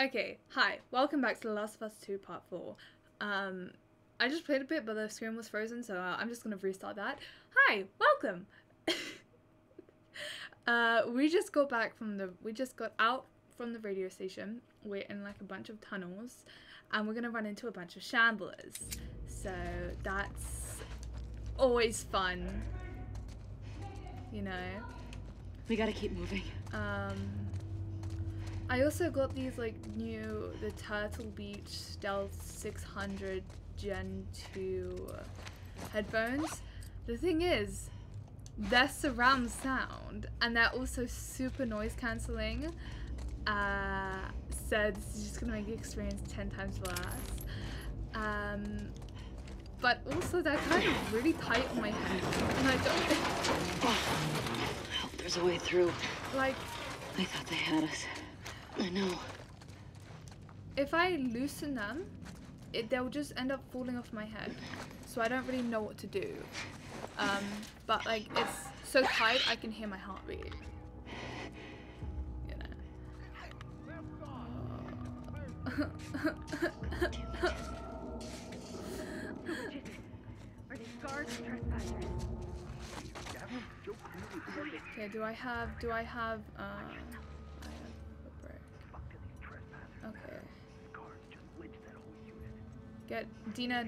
Okay, hi, welcome back to The Last of Us 2 Part 4. I just played a bit, but the screen was frozen, so I'm just gonna restart that. Hi, welcome! We just got out from the radio station. We're in like a bunch of tunnels, and we're gonna run into a bunch of shamblers. So that's always fun, you know. We gotta keep moving. I also got these like new, the Turtle Beach stealth 600 Gen 2 headphones. The thing is, they're surround sound and they're also super noise cancelling. So this is just gonna make the experience 10 times worse. But also they're kind of really tight on my head and I don't. Oh, I hope there's a way through. Like, I thought they had us. I know. If I loosen them, they'll just end up falling off my head. So I don't really know what to do. But like, it's so tight I can hear my heartbeat. You know. Okay, okay. Get Dina.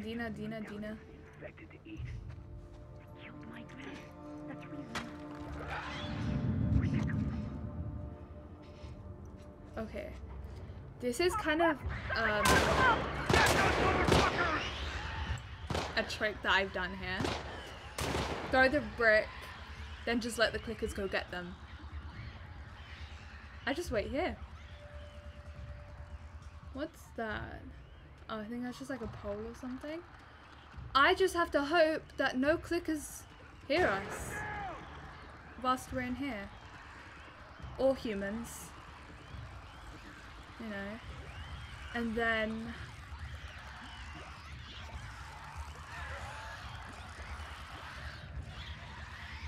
Okay. This is kind of a trick that I've done here. Throw the brick, then just let the clickers go get them. I just wait here. What's that? Oh, I think that's just like a pole or something. I just have to hope that no clickers hear us whilst we're in here. Or humans. You know. And then...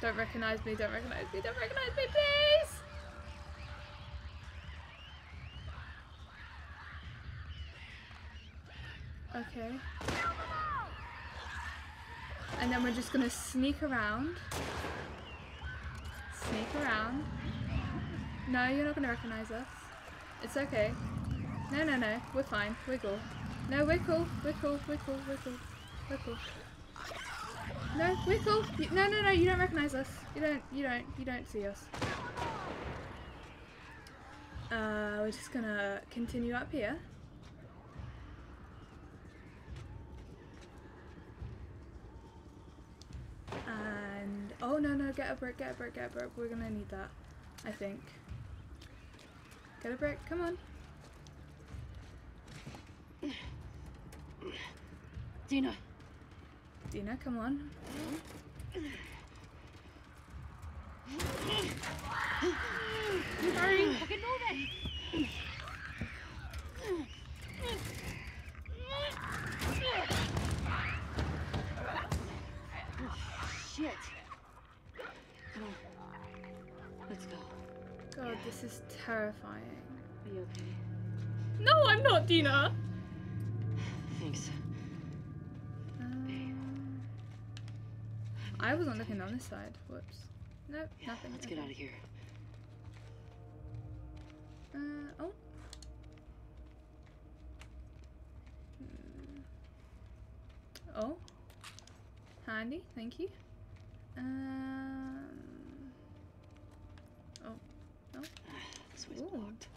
Don't recognize me, don't recognize me, please! Okay. And then we're just gonna sneak around. No, you're not gonna recognize us. It's okay. No. We're fine. We're cool. No, we're cool. No, we're cool. No. You don't recognize us. You don't see us. We're just gonna continue up here. And oh no, get a brick. We're gonna need that, I think. Get a brick, come on. Dina, come on. Sorry, fucking move it. Shit. Come on. Let's go. God, this is terrifying. Are you okay? No, I'm not, Dina! Thanks. I wasn't looking on this side. Whoops. Nope, yeah, nothing. Let's get out of here. Oh. Oh. Handy, thank you. Oh, no. This way's blocked.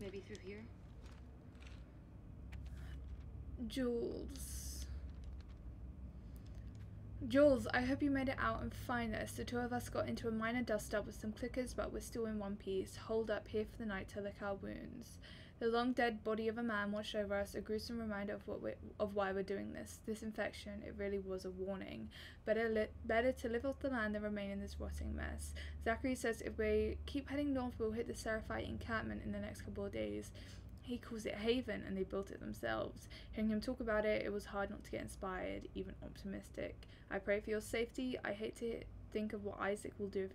Maybe through here? Jules, I hope you made it out and find us. The two of us got into a minor dust-up with some clickers, but we're still in one piece. Holed up here for the night to lick our wounds. The long-dead body of a man washed over us, a gruesome reminder of why we're doing this. This infection, it really was a warning. Better to live off the land than remain in this rotting mess. Zachary says if we keep heading north, we'll hit the Seraphite encampment in the next couple of days. He calls it Haven, and they built it themselves. Hearing him talk about it, it was hard not to get inspired, even optimistic. I pray for your safety. I hate to think of what Isaac will do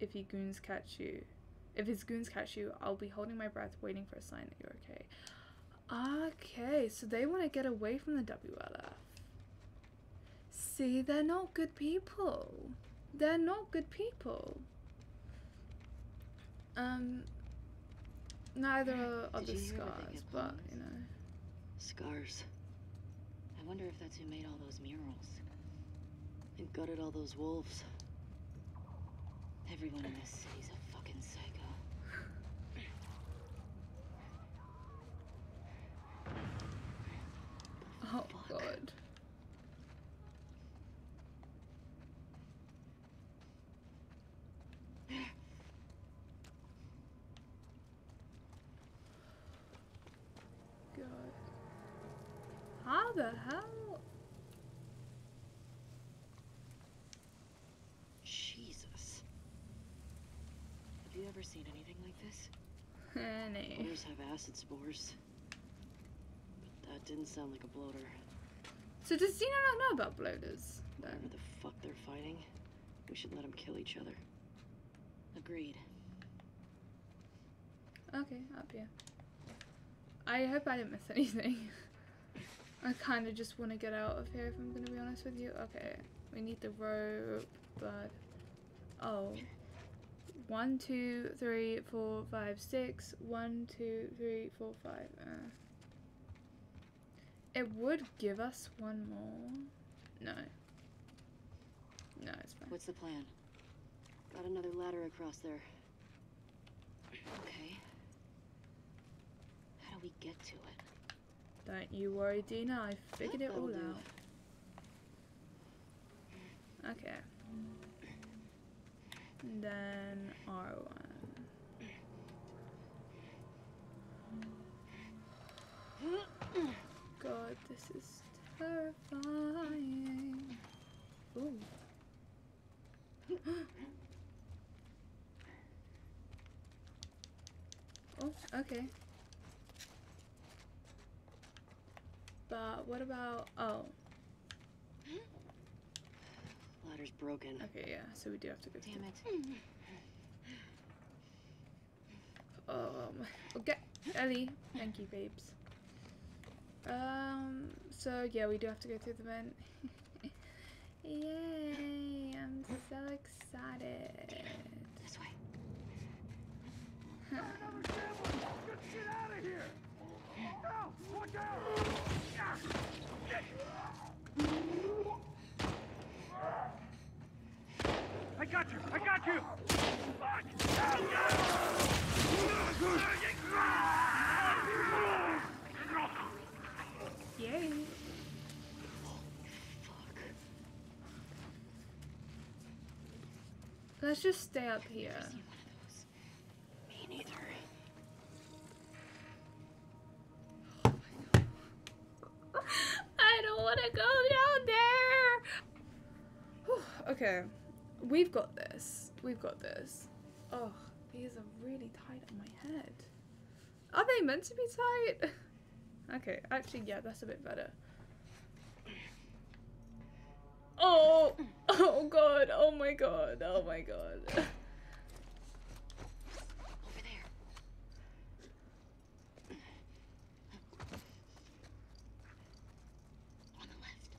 if he goons catch you. If his goons catch you, I'll be holding my breath, waiting for a sign that you're okay. Okay, so they want to get away from the WLF. See, they're not good people. They're not good people. Neither are the scars, but, you know. Scars. I wonder if that's who made all those murals. And gutted all those wolves. Everyone in this city's a fucking psycho. Oh, fuck. God. God. How the hell? Jesus. Have you ever seen anything like this? Honey. Others have acid spores. But that didn't sound like a bloater. So does Zeno not know about bloaters? Whatever the fuck they're fighting, we should let them kill each other. Agreed. Okay, up here. I hope I didn't miss anything. I kind of just want to get out of here if I'm going to be honest with you. Okay, we need the rope, but... Oh. 1, 2, 3, 4, 5, 6. 1, 2, 3, 4, 5. It would give us one more. No. No, it's fine. What's the plan? Got another ladder across there. Okay. How do we get to it? Don't you worry, Dina. I figured it all out. Okay. And then R1. God, this is terrifying. Ooh. Oh, okay. But what about, oh. Ladder's broken. Okay, yeah, so we do have to go. Damn it. Okay, Ellie. Thank you, babes. So yeah, we do have to go through the vent. Yay, I'm so excited. This way. Let's get out of here! No! Look out! I got you! I got you! Fuck! Oh, yay! Fuck. Let's just stay up here. Me neither. Oh my God. I don't want to go down there! Okay, we've got this. We've got this. Oh, these are really tight on my head. Are they meant to be tight? Okay, actually, yeah, that's a bit better. Oh! Oh, God. Oh, my God. Oh, my God. Over there. On the left.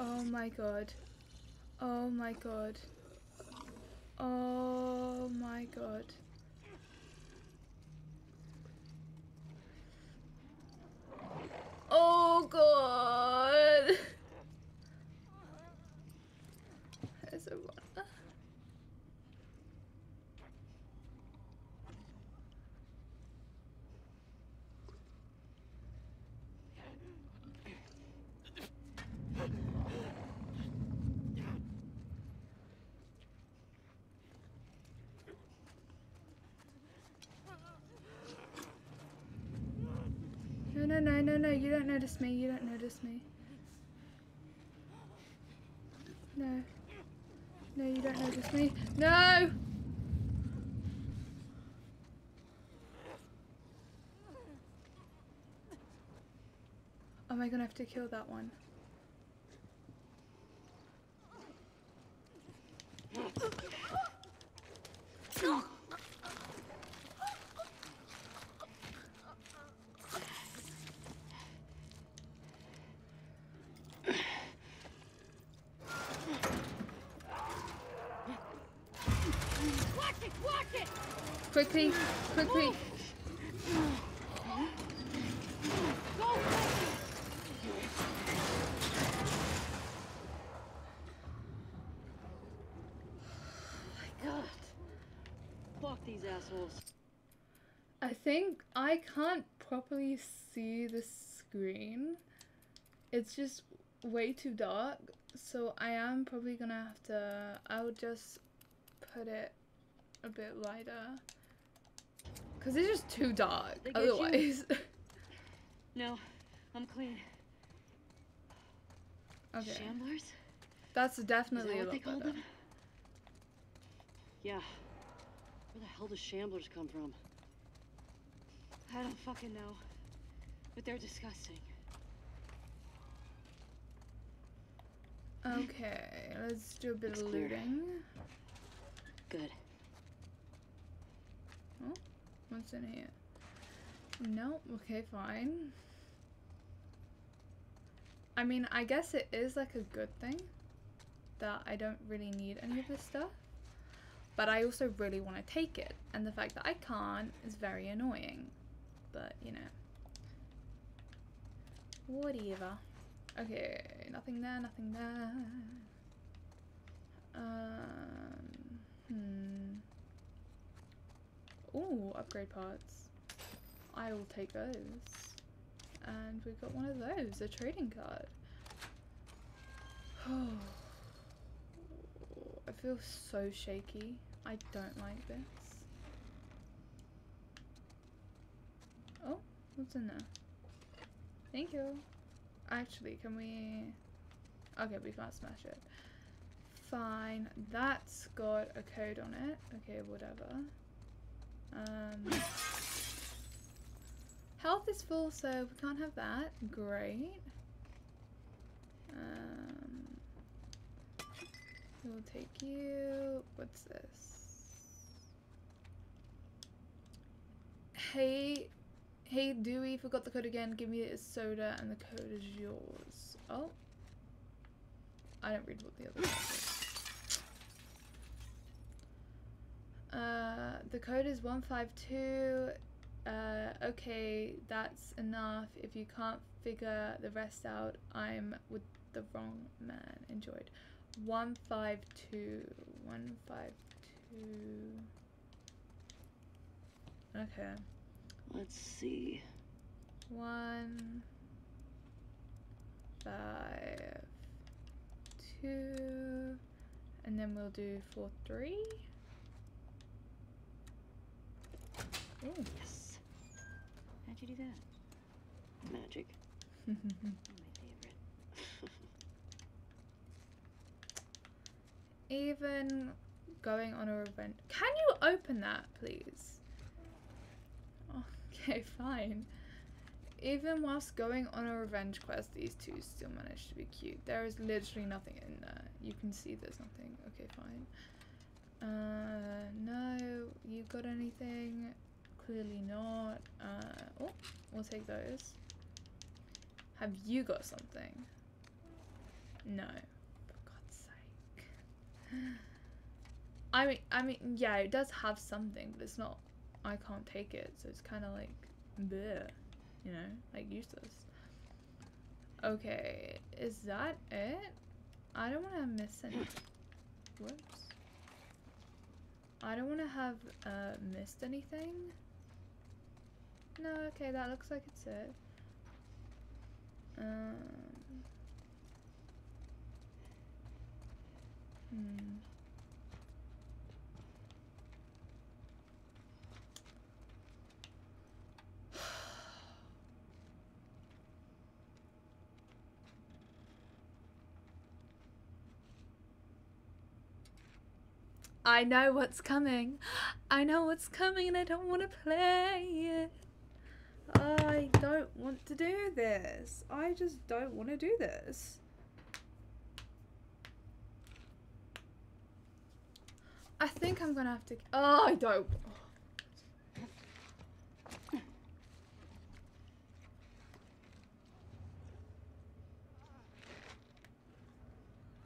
Oh my God. Oh my God. Oh my God. Oh God. There's a one. no, you don't notice me, you don't notice me. No. No, you don't notice me. No! Am I gonna have to kill that one? Quickly, quickly. I think I can't properly see the screen. It's just way too dark, so I am probably gonna have to... I'll just put it a bit lighter. Because it's just too dark, otherwise. No, I'm clean. Okay. Shamblers? That's definitely a lot better. Yeah. Where the hell do shamblers come from? I don't fucking know. But they're disgusting. Okay, let's do a bit of looting. Good. Oh, what's in here? No, okay, fine. I mean, I guess it is like a good thing that I don't really need any of this stuff. But I also really want to take it, and the fact that I can't is very annoying. But, you know. Whatever. Okay, nothing there, nothing there. Ooh, upgrade parts. I will take those. And we got one of those, a trading card. Oh. I feel so shaky. I don't like this. Oh, what's in there? Thank you. Actually, can we... Okay, we can't smash it. Fine. That's got a code on it. Okay, whatever. Health is full, so we can't have that. Great. We'll take you. What's this? Hey, hey, Dewey, forgot the code again. Give me a soda, and the code is yours. Oh, I don't read what the other code is. The code is 152. Okay, that's enough. If you can't figure the rest out, I'm with the wrong man. Enjoyed. 152 152. Okay, let's see. 1 5 2 and then we'll do 4 3. Ooh. Yes. How'd you do that? Magic. My favorite. Even going on a revenge. Can you open that, please? Okay, fine. Even whilst going on a revenge quest, these two still manage to be cute. There is literally nothing in there. You can see there's nothing. Okay, fine. No, you got anything? Clearly not. Oh, we'll take those. Have you got something? No. I mean, yeah, it does have something, but it's not, I can't take it, so it's kind of like, bleh, you know, like useless. Okay, is that it? I don't want to miss any, whoops. I don't want to have, missed anything. No, okay, that looks like it's it. I know what's coming. I know what's coming and I don't want to play it. I don't want to do this. I just don't want to do this. I think I'm gonna have to. Oh, I don't.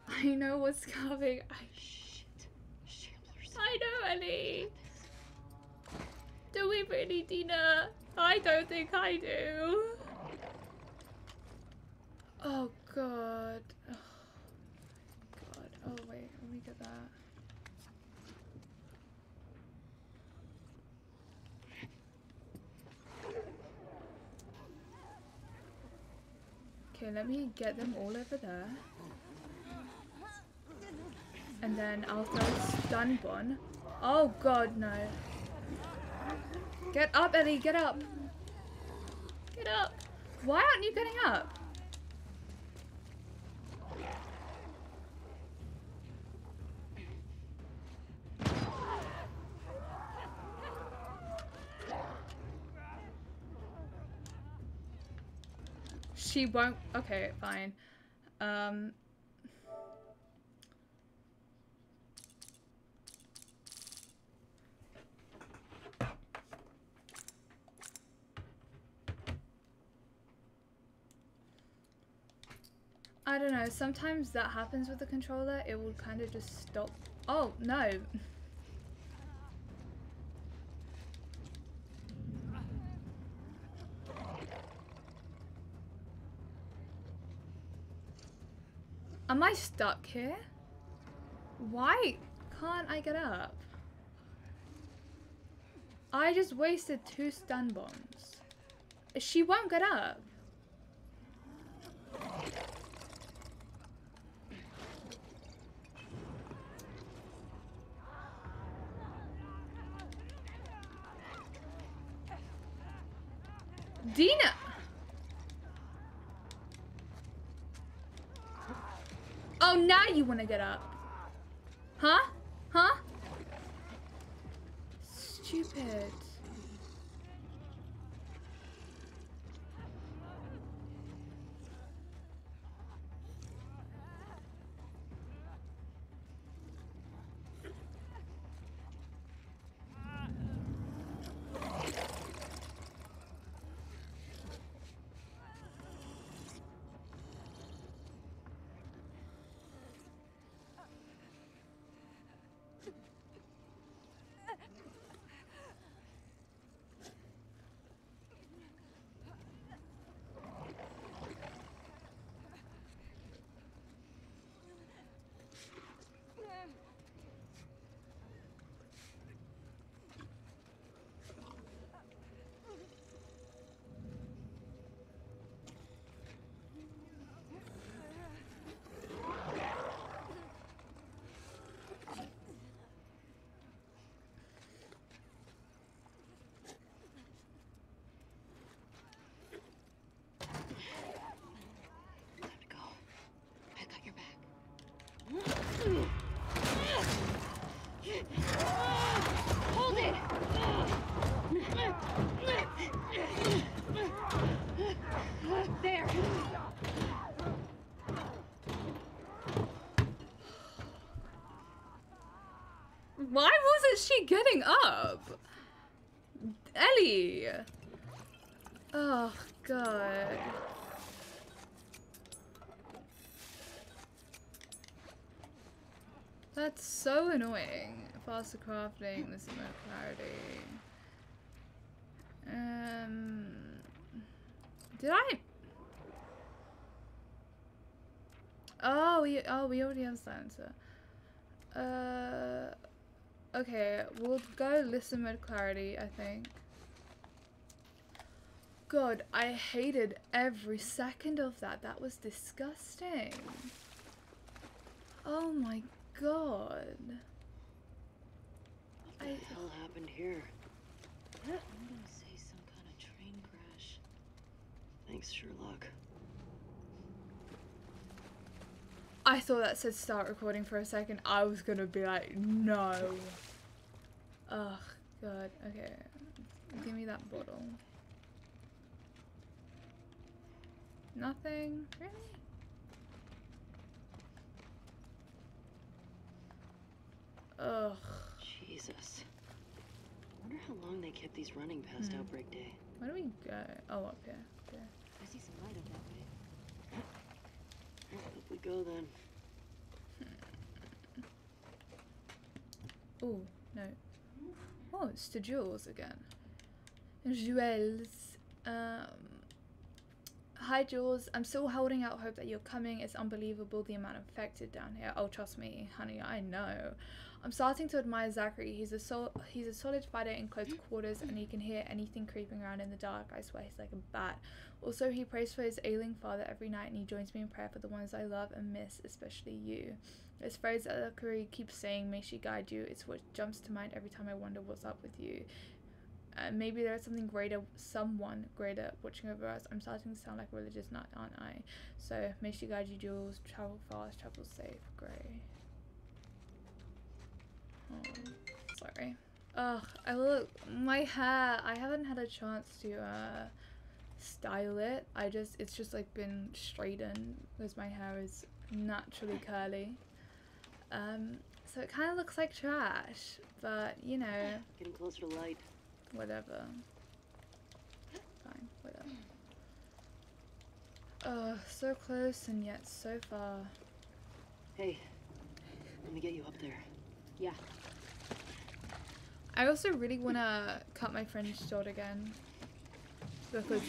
I know what's coming. I know, Ellie. Do we really, Dina? I don't think I do. Oh God. Oh God. Oh wait, let me get that. Okay, let me get them all over there. And then I'll throw a stun bun. Oh God, no. Get up, Ellie, get up. Get up. Why aren't you getting up? She won't. Okay, fine. I don't know, sometimes that happens with the controller, it will kind of just stop. Oh, no! Am I stuck here? Why can't I get up? I just wasted 2 stun bombs. She won't get up. Dina! Oh, now you want to get up. Huh? Huh? Stupid. Hold it! There! Why wasn't she getting up? Ellie! Oh, God. That's so annoying. Faster crafting, this is no clarity. Did I? Oh, we already have the answer. Okay, we'll go listen mode clarity, I think. God, I hated every second of that. That was disgusting. Oh my God. God. What the hell happened here? I'm gonna say some kind of train crash. Thanks, Sherlock. I thought that said start recording for a second. I was gonna be like, no. Ugh, God. Okay. Give me that bottle. Nothing? Really? Ugh. Jesus. I wonder how long they kept these running past outbreak day. Where do we go? Oh, up here. Yeah. I see some light up that way. Up we go then. Oh, no. Oh, it's the jewels again. Jewels. Hi, Jules. I'm still holding out hope that you're coming. It's unbelievable the amount affected down here. Oh, trust me, honey, I know. I'm starting to admire Zachary. He's a solid fighter in close quarters, and he can hear anything creeping around in the dark. I swear he's like a bat. Also, he prays for his ailing father every night, and he joins me in prayer for the ones I love and miss, especially you. This phrase that Zachary keeps saying, may she guide you, it's what jumps to mind every time I wonder what's up with you. Maybe there is something greater, someone greater watching over us. I'm starting to sound like a religious nut, aren't I? So, may she guide you, Jules. Travel fast, travel safe. Grey. Oh, sorry. Ugh, I look, my hair, I haven't had a chance to, style it. It's just, like, been straightened because my hair is naturally curly. So it kind of looks like trash, but, you know. Getting closer to light. Whatever. Fine, whatever. Oh, so close and yet so far. Hey, let me get you up there. Yeah. I also really want to cut my fringe short again. Because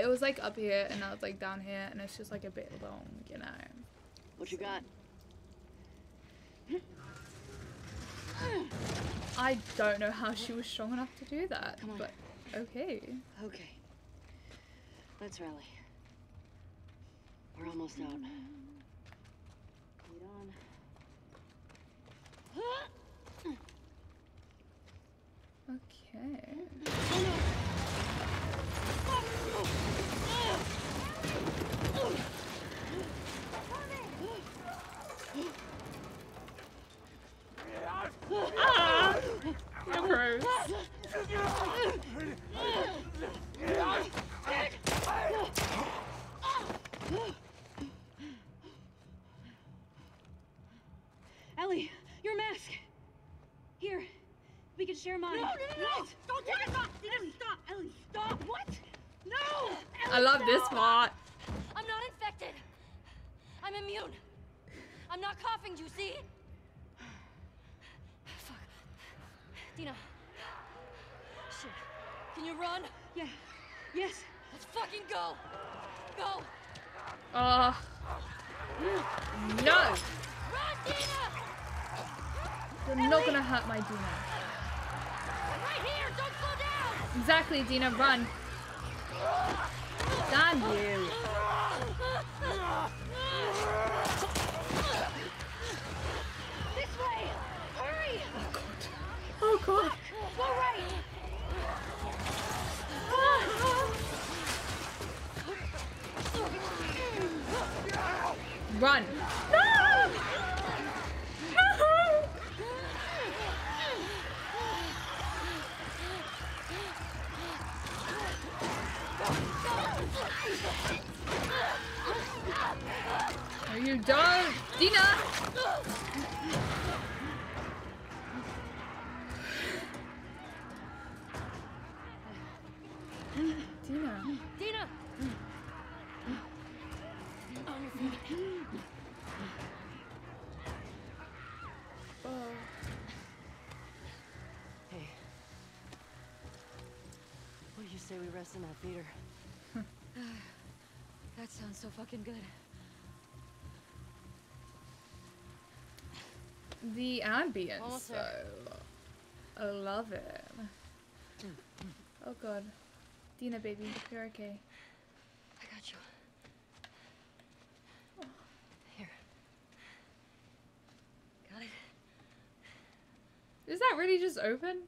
it was like up here and now it's like down here and it's just like a bit long, you know. What you got? I don't know how she was strong enough to do that, but okay. Okay. Let's rally. We're almost out. Lead on. Okay. Ah! You're gross. Ellie, your mask. Here, we can share mine. No, no, no, no. Don't take it off. Ellie, stop. Ellie, stop. What? No. Ellie, I love this part. I'm not infected. I'm immune. I'm not coughing, you see? Dina. Shit. Can you run? Yeah. Yes. Let's fucking go. Go. No. Run, Dina. You're not gonna hurt my Dina. I'm right here. Don't slow down. Exactly, Dina. Run. Damn you. This way. Hurry. Oh God! All right. Run! No! No! Are you done, Dina? Dina. Dina. On your feet. Oh. Hey. What do you say we rest in that theater? That sounds so fucking good. The ambience, awesome. I love it. Oh God. Dina, baby, you're okay. I got you. Oh. Here. Got it. Is that really just open?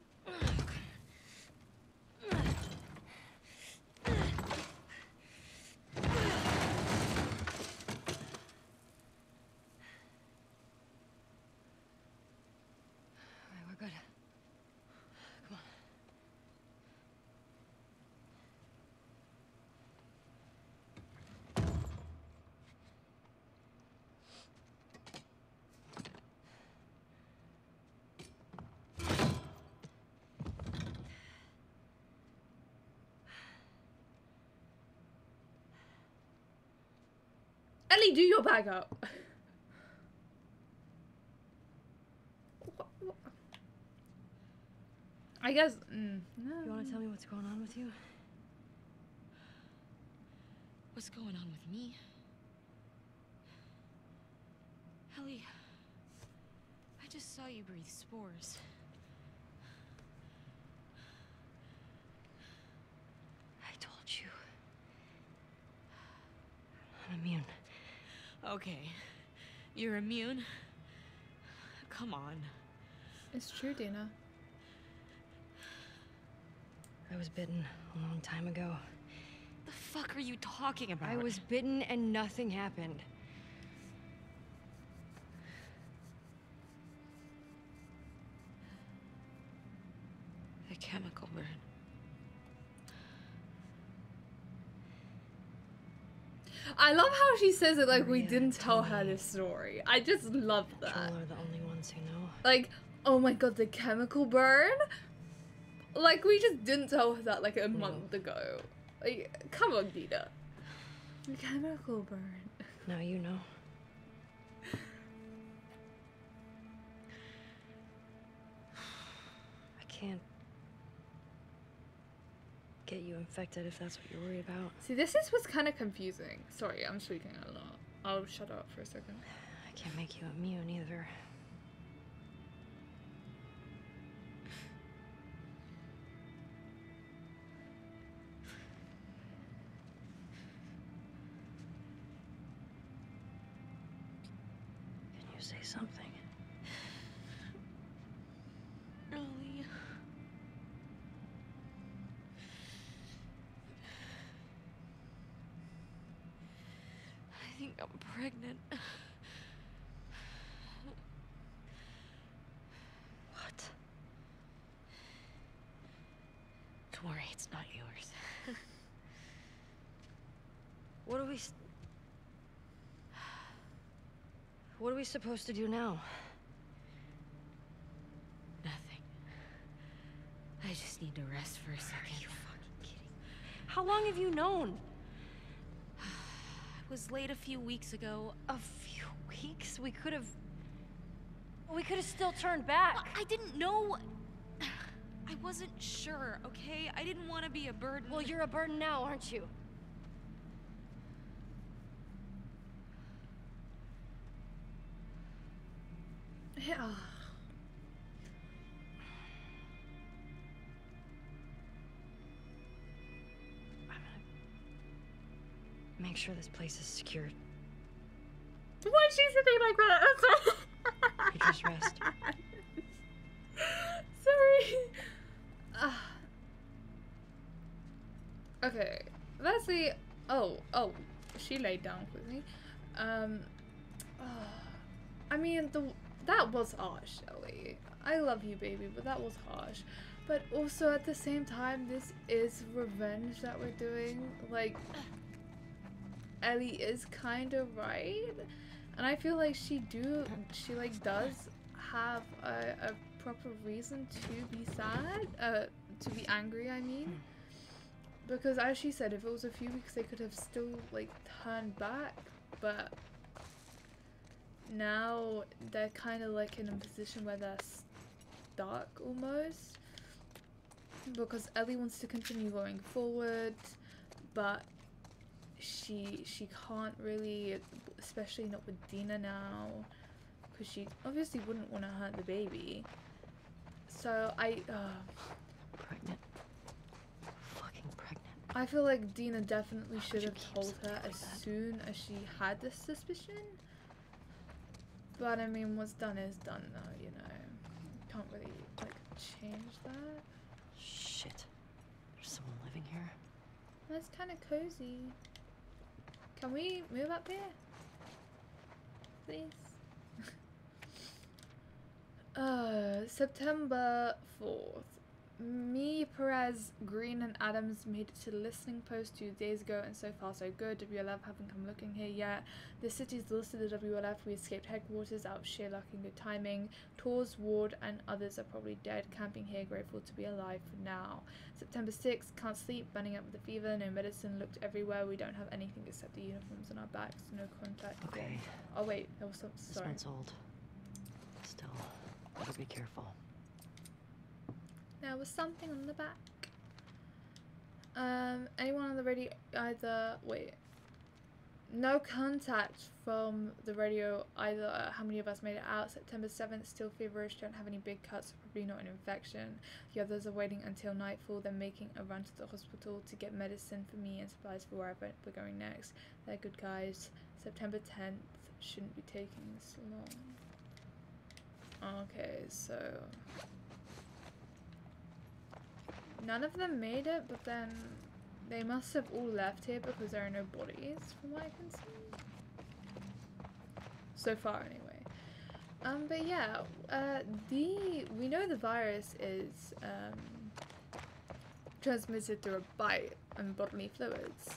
Ellie, do your bag up. What? I guess. No. You want to tell me what's going on with you? What's going on with me? Ellie, I just saw you breathe spores. I told you. I'm immune. Okay. You're immune? Come on. It's true, Dina. I was bitten a long time ago. The fuck are you talking about? I was bitten and nothing happened. The chemical burn. I love how she says it like Maria, we didn't tell her this story. I just love that. Control are the only ones who know. Like, oh my god, the chemical burn? Like, we just didn't tell her that like a month ago. Like, come on, Dina. The chemical burn. Now you know. I can't get you infected if that's what you're worried about. See, this is what's kind of confusing. Sorry, I'm speaking a lot. I'll shut up for a second. I can't make you immune either. Say something. Ellie. I think I'm pregnant. What? Don't worry, it's not yours. What are we supposed to do now? Nothing. I just need to rest for a second. Are you fucking kidding? How long have you known? I was late a few weeks ago. A few weeks? We could have still turned back. I didn't know. I wasn't sure, okay? I didn't want to be a burden. Well, you're a burden now, aren't you? Yeah. I'm gonna make sure this place is secured. Why is she sitting like that? You just rest. Sorry. Okay. Let's see. Oh, she laid down quickly. I mean that was harsh, Ellie. I love you, baby, but that was harsh. But also, at the same time, this is revenge that we're doing. Like, Ellie is kind of right. And I feel like she does have a proper reason to be sad, to be angry, I mean. Because as she said, if it was a few weeks, they could have still, like, turned back, but now they're kind of like in a position where they're stuck almost, because Ellie wants to continue going forward, but she can't really, especially not with Dina now, because she obviously wouldn't want to hurt the baby. So pregnant. Fucking pregnant. I feel like Dina definitely should have told her as soon as she had this suspicion. But I mean, what's done is done, though, you know. Can't really, like, change that. Shit. There's someone living here. That's kind of cozy. Can we move up here? Please. September 4th. Me, Perez, Green and Adams made it to the listening post 2 days ago and so far so good. WLF haven't come looking here yet. The city's listed at WLF. We escaped headquarters out of sheer luck and good timing. Tours, Ward and others are probably dead. Camping here, grateful to be alive for now. September 6th, can't sleep, burning up with the fever, no medicine, looked everywhere. We don't have anything except the uniforms on our backs, no contact. Okay. Oh wait, there was something, sorry. This one's old. Still, gotta be careful. There was something on the back. Anyone on the radio either... Wait. No contact from the radio either. How many of us made it out? September 7th, still feverish. Don't have any big cuts, so probably not an infection. The others are waiting until nightfall. They're making a run to the hospital to get medicine for me and supplies for wherever we're going next. They're good guys. September 10th. Shouldn't be taking this long. Okay, so... None of them made it, but then they must have all left here because there are no bodies, from what I can see. So far, anyway. But yeah, we know the virus is transmitted through a bite and bodily fluids.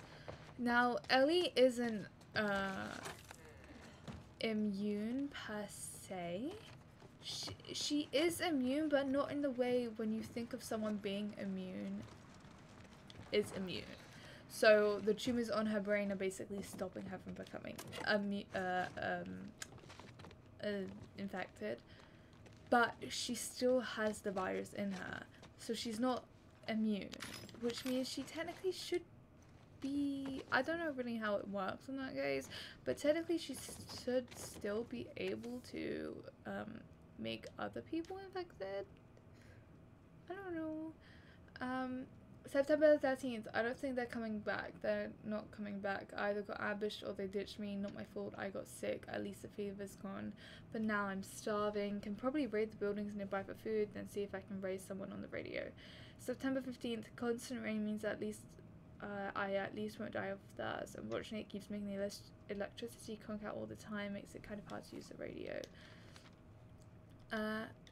Now, Ellie isn't immune per se. She is immune, but not in the way when you think of someone being immune is immune. So the tumors on her brain are basically stopping her from becoming infected, but she still has the virus in her, so she's not immune, which means she technically should be, I don't know really how it works in that case, but technically she should still be able to make other people infected? I don't know. September 13th. I don't think they're coming back. They're not coming back. I either got ambushed or they ditched me. Not my fault. I got sick. At least the fever's gone. But now I'm starving. Can probably raid the buildings nearby for food, then see if I can raise someone on the radio. September 15th. Constant rain means at least I at least won't die of thirst. Unfortunately, it keeps making the electricity conk out all the time. Makes it kind of hard to use the radio.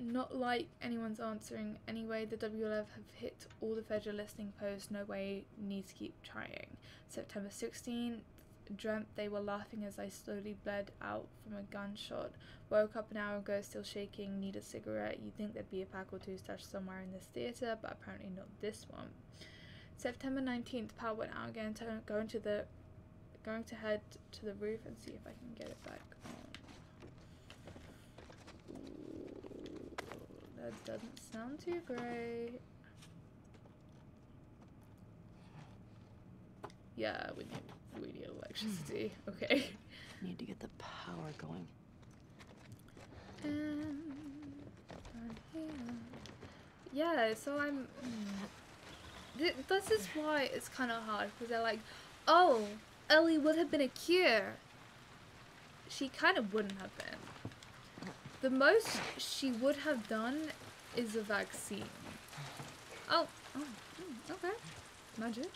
Not like anyone's answering anyway. The WLF have hit all the federal listening posts. No way, need to keep trying. September 16th, dreamt they were laughing as I slowly bled out from a gunshot. Woke up an hour ago, still shaking, need a cigarette. You'd think there'd be a pack or two stashed somewhere in this theatre, but apparently not this one. September 19th, power went out again. Going to head to the roof and see if I can get it back on. Ooh, that doesn't sound too great. Yeah, we need electricity. Okay. Need to get the power going. And yeah, so I'm. This is why it's kind of hard, because they're like, oh, Ellie would have been a cure. She kind of wouldn't have been. The most she would have done is a vaccine. Oh, okay. Magic.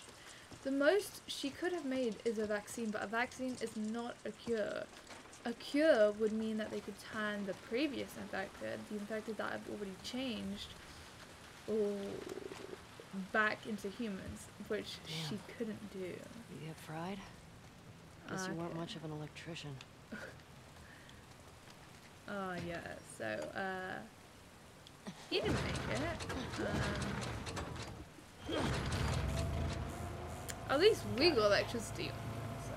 The most she could have made is a vaccine, but a vaccine is not a cure. A cure would mean that they could turn the previous infected, the infected that have already changed, or... back into humans, which she couldn't do. You get fried? Guess you weren't much of an electrician. Oh yeah, so he didn't make it. At least we got electricity on, so.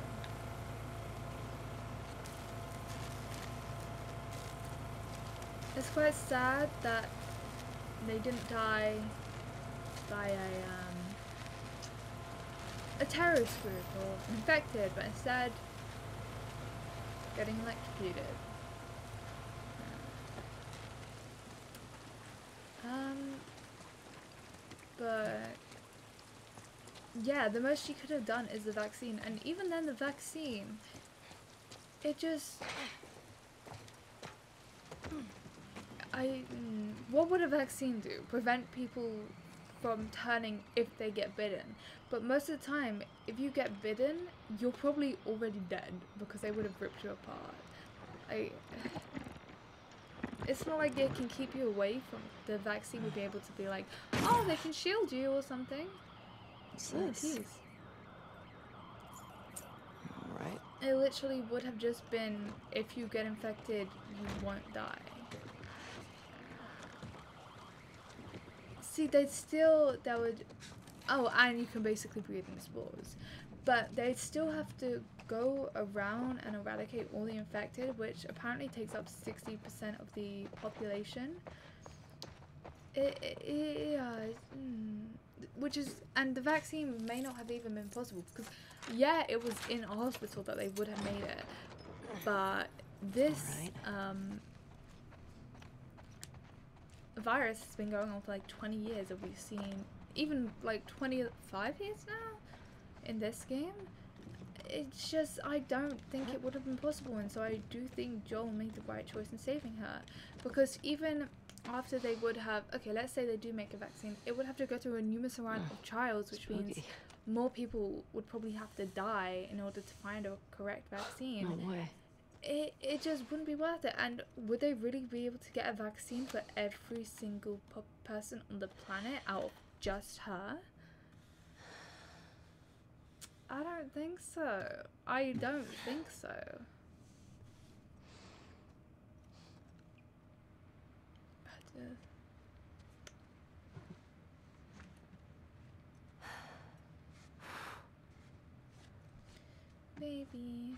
It's quite sad that they didn't die by a terrorist group or infected, but instead getting electrocuted. But yeah, the most she could have done is the vaccine, and even then the vaccine, it just... what would a vaccine do? Prevent people from turning if they get bitten, but most of the time if you get bitten you're probably already dead because they would have ripped you apart. it's not like they can keep you away from the vaccine. Would be able to be like, oh, they can shield you or something. Nice. All right. It literally would have just been, if you get infected, you won't die. See, they'd still, that would, oh, and you can basically breathe in spores. But they'd still have to go around and eradicate all the infected, which apparently takes up 60% of the population. Which is, and the vaccine may not have even been possible, because, yeah, it was in a hospital that they would have made it. But this, virus has been going on for like 20 years, and we've seen even like 25 years now in this game. It's just, I don't think it would have been possible, and so I do think Joel made the right choice in saving her, because even after they would have, okay, let's say they do make a vaccine, it would have to go through a numerous amount of trials, which means more people would probably have to die in order to find a correct vaccine. No way. It just wouldn't be worth it. And would they really be able to get a vaccine for every single person on the planet out of just her? I don't think so. I don't think so. Maybe.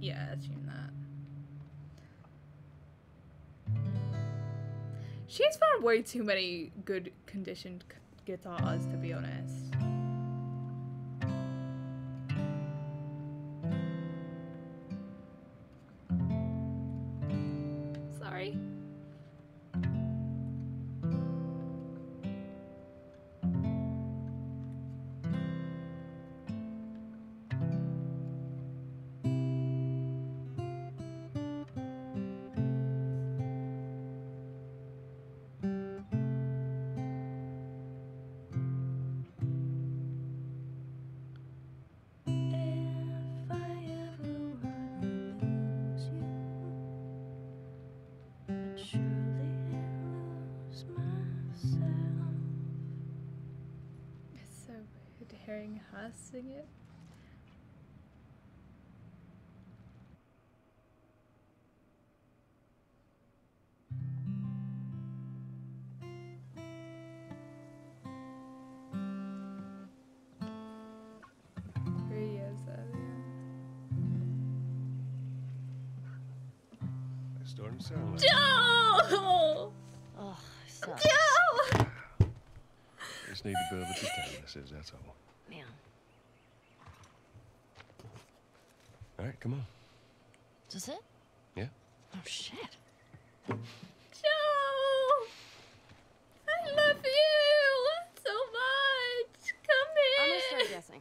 Yeah, I assume that. She's found way too many good conditioned guitars, to be honest. Hearing her sing it. Storm sound. Joel! Oh, sorry. Joel! Just need a bit of a tetanus, that's all. Man. All right, come on. Does it? Yeah. Oh, shit. Joe! I love you so much. Come here. I'm going to start guessing.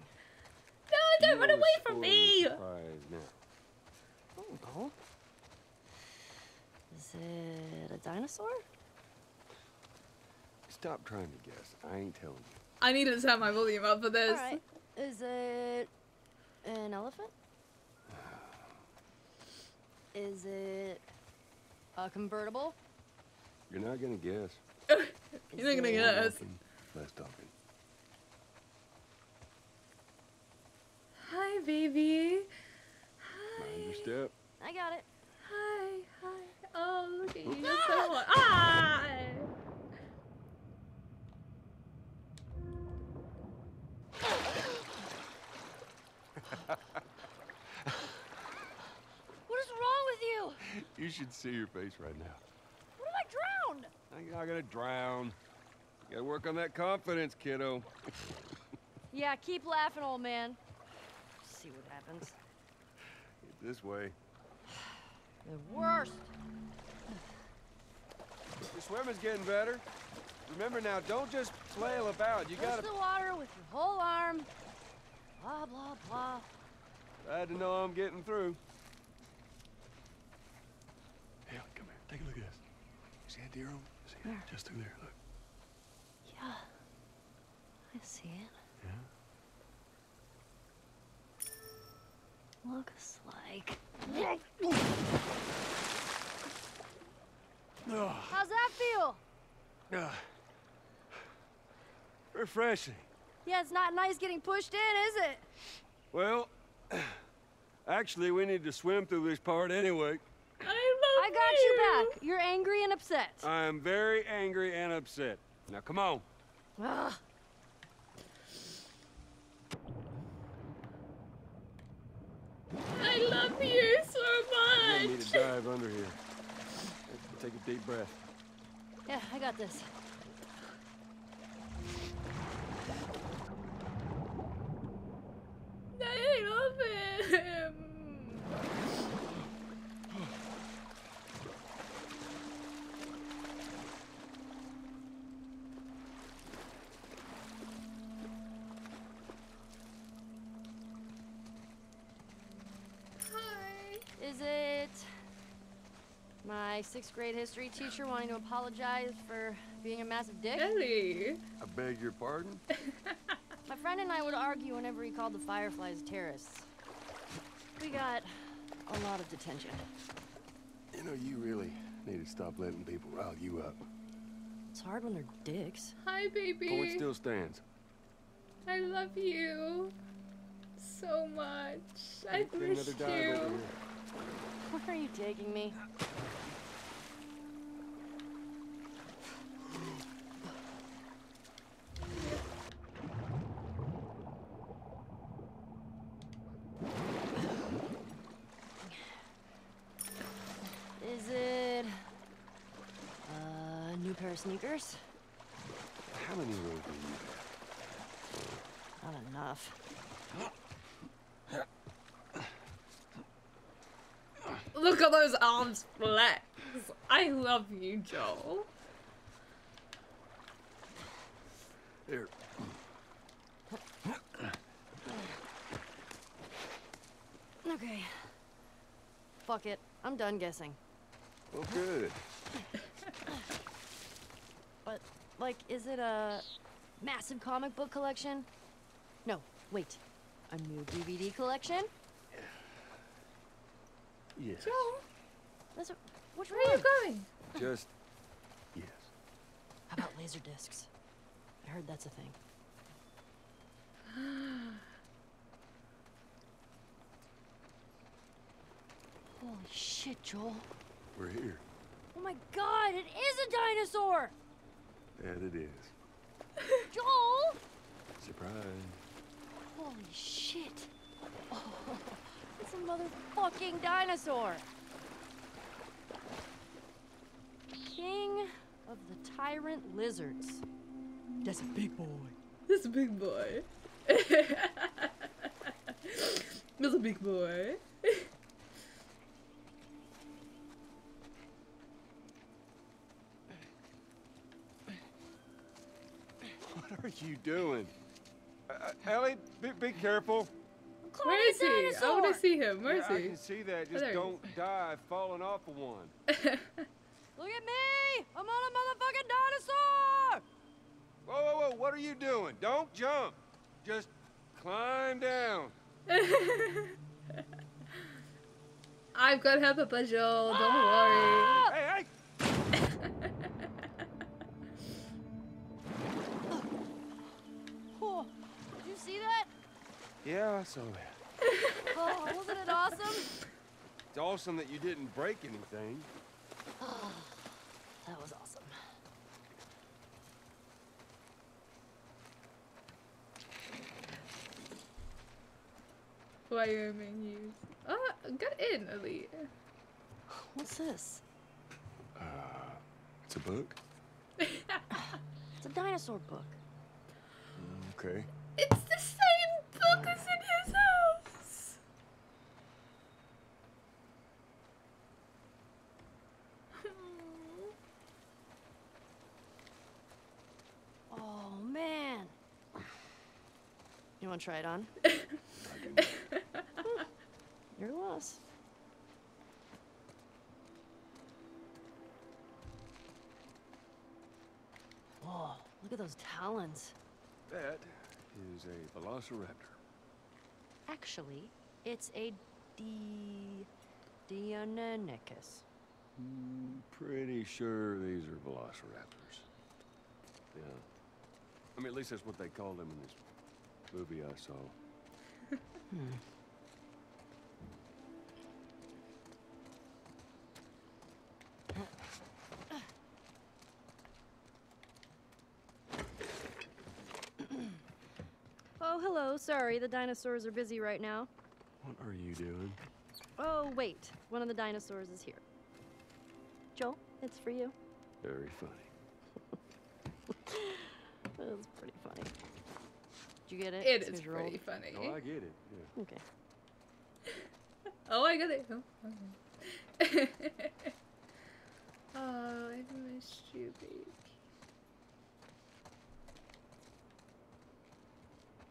No, don't run away from me. Oh, no. Is it a dinosaur? Stop trying to guess. I ain't telling you. I need to turn my volume up for this. All right. Is it an elephant? Is it a convertible? You're not gonna guess. You're not gonna guess. Less talking. Hi, baby. Hi. Mind your step. I got it. Hi, hi. Oh, look at you. You're so hot. Ah! What is wrong with you? You should see your face right now. What if I drown? You're not gonna drown. You gotta work on that confidence, kiddo. Yeah, keep laughing, old man. See what happens. It's this way. The worst. Your swimming's getting better. Remember now, don't just flail about. You gotta push the water with your whole arm. Blah, blah, blah. Glad to know I'm getting through. Hey, come here. Take a look at this. See that deer over? See it? Just through there, look. Yeah. I I see it. Yeah. Looks like. How's that feel? Refreshing. Yeah, it's not nice getting pushed in, is it? Well, actually, we need to swim through this part anyway. I got you back. You're angry and upset. I am very angry and upset. Now, come on. Ugh. I love you so much. You need to dive under here. Take a deep breath. Yeah, I got this. I love him. Is it my sixth grade history teacher wanting to apologize for being a massive dick? Ellie! I beg your pardon? My friend and I would argue whenever he called the Fireflies terrorists. We got a lot of detention. You know, you really need to stop letting people rile you up. It's hard when they're dicks. Hi, baby! Point still stands. I love you so much. I've missed you. Where are you taking me? Is it a new pair of sneakers? How many rows do you have? Not enough. Look at those arms flex. I love you, Joel. Here. Okay. Fuck it. I'm done guessing. Oh, good. But, like, is it a massive comic book collection? No, wait. A new DVD collection? Yes. Joel? Listen, which way are you going? Just... yes. How about laser discs? I heard that's a thing. Holy shit, Joel. We're here. Oh my god, it is a dinosaur! That it is. Joel! Surprise. Holy shit. Oh. It's a motherfucking dinosaur! King of the tyrant lizards. That's a big boy. That's a big boy. That's a big boy. What are you doing? Ellie, be careful. Where is he? I want to see him. Where is he? I can see that. Just don't die falling off of one. Look at me! I'm on a motherfucking dinosaur! Whoa, whoa, whoa. What are you doing? Don't jump. Just climb down. I've got her, Papa Joel. Don't worry. Hey, hey! Oh, did you see that? Yeah, I saw that. Oh, wasn't it awesome? It's awesome that you didn't break anything. Oh, that was awesome. Wyoming news. Oh, get in, Ellie. What's this? It's a book. It's a dinosaur book. Okay. It's the same book as in his house! Oh, man! You wanna try it on? You're lost. Whoa, look at those talons. That is a velociraptor. Actually, it's a Deinonychus. Pretty sure these are velociraptors. Yeah. I mean, at least that's what they called them in this movie I saw. Oh, hello. Sorry, the dinosaurs are busy right now. What are you doing? Oh, wait. One of the dinosaurs is here. Joel, it's for you. Very funny. That's pretty funny. Did you get it? It is pretty funny. Oh, I get it. Yeah. Okay. Oh, I got it. Oh, okay. Oh, I missed you, baby.